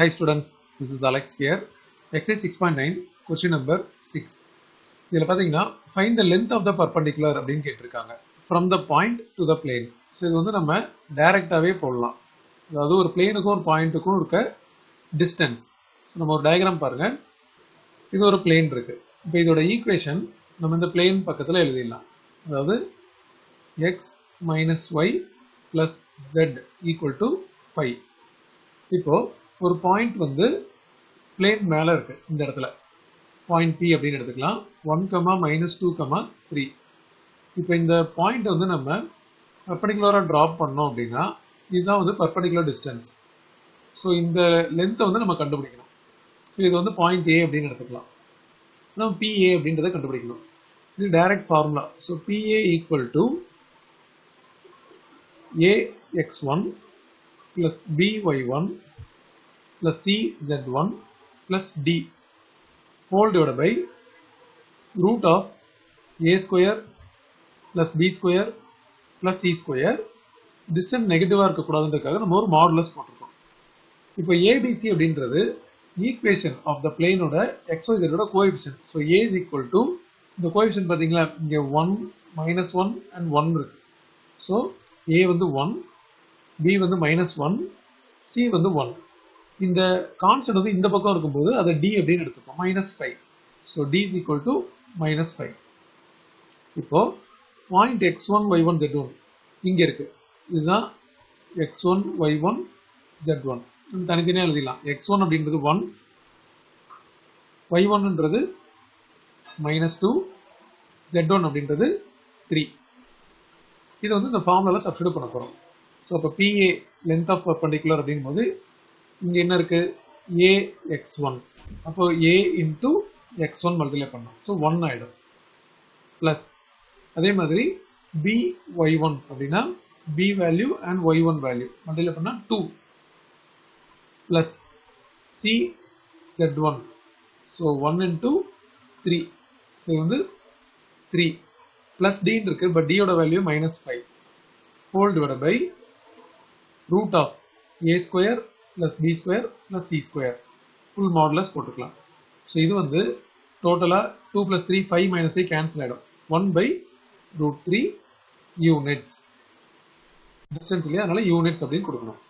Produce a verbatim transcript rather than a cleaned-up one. Hi students, this is Alex here. Exercise six point nine, question number six. Find the length of the perpendicular from the point to the plane. So we will direct away. That is plane and point to distance. So we will diagram. This is a plane. Now this equation we will plane. That is x minus y plus z equal to five. Now ஒரு point வந்து plane மேல இருக்கு இந்த இடத்துல point P அப்படினு எடுத்துக்கலாம் one, minus two, three. இப்போ இந்த point வந்து நம்ம perpendicular-ஆ drop பண்ணோம் அப்படினா இதுதான் வந்து perpendicular distance. So இந்த length வந்து நம்ம கண்டுபிடிக்கணும். So இது வந்து point A அப்படினு எடுத்துக்கலாம். நம்ம P A அப்படின்றதை கண்டுபிடிக்கணும். இது direct formula. So P A equal to A x one plus B y one plus C z one plus D whole divided by root of A square plus B square plus C square. Distance negative arc kodadendrukkaga namu oru modulus potirukom. Ipo A B C abindrathu equation of the plane oda xyz oda coefficient. So A is equal to the coefficient pathingala inge one minus one and one irukku. So A vandu one, B vandu minus one, C vandu one. In the constant of the in the pakka D abdin minus five. So D is equal to minus five. Now point x one, y one, z one. This is x one, y one, z one. x one one, y one minus two, z one three. This is the formula substitute. So P A length of perpendicular A x one. So A into x one multiply panna. So one item. Plus. Adhe madri B y one. Adina B value and y one value. Multiply panna two. Plus C z one. So one into three. So three. Plus D irukku, but D oda value minus five. Whole divided by root of A square plus B square plus C square full modulus போட்டுக்கலாம். So இது வந்து total-ஆ two plus three, five minus three cancel ஆயிடும். one by root three units. Distance இல்லையா அதனால units அப்படினு கொடுக்கணும்.